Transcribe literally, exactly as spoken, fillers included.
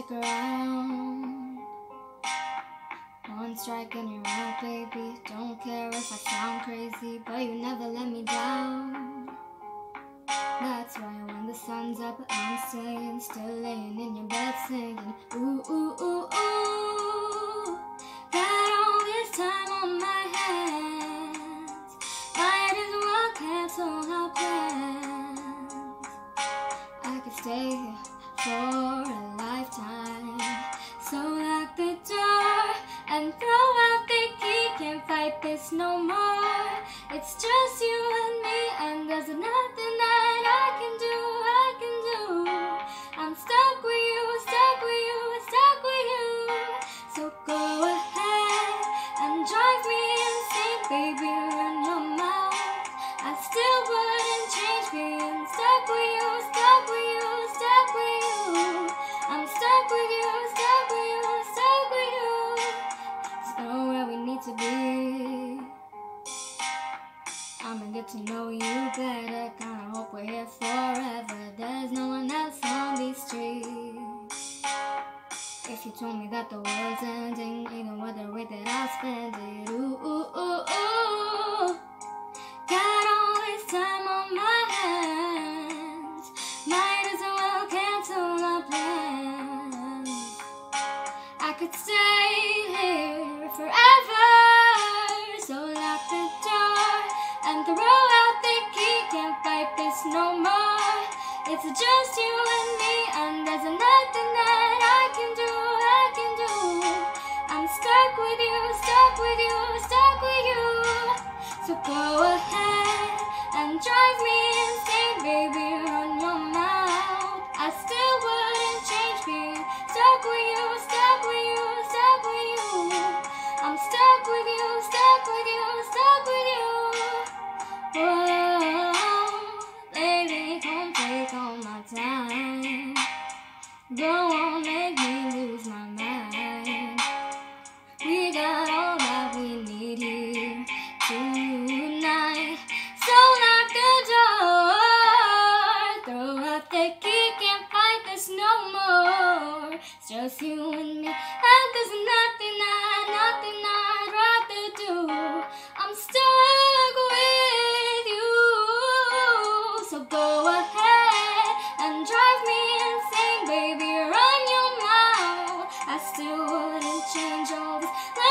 stick around. One strike and you're out, baby. Don't care if I sound crazy, but you never let me down. That's why when the sun's up, I'm staying, still laying in your bed singing, ooh, ooh, ooh, ooh. Got all this time on my hands. My head is well, cancel our plans. I could stay here for a lifetime, so lock the door and throw out the key. Can't fight this no more. It's just you and me, and there's nothing that I can do, I can do. I'm stuck with you, stuck with you, stuck with you. So go ahead and drive me insane, baby, run your mouth. I still wouldn't change being stuck with you, stuck with you, stuck with you. To be. I'ma get to know you better, kinda hope we're here forever. There's no one else on these streets. If you told me that the world's ending, even with the way that I'll spend it, ooh, ooh, ooh, ooh. Got all this time on my hands. Might as well cancel our plans. I could stay here forever. Throw out the key, can't fight this no more. It's just you and me, and there's nothing that I can do, I can do. I'm stuck with you, stuck with you, stuck with you. So go ahead and drive me insane, baby, run your mouth. I still wouldn't change me. Stuck with you, stuck with you, stuck with you. I'm stuck with you, stuck with you, stuck with you. Oh, baby, don't take all my time. Go on, make me lose my mind. We got all that we need here tonight. So lock the door, throw out the key, can't fight this no more. It's just you and me, and there's nothing I, nothing I'd rather do. I'm stuck with. Go ahead and drive me insane, baby, run your mouth. I still wouldn't change all this.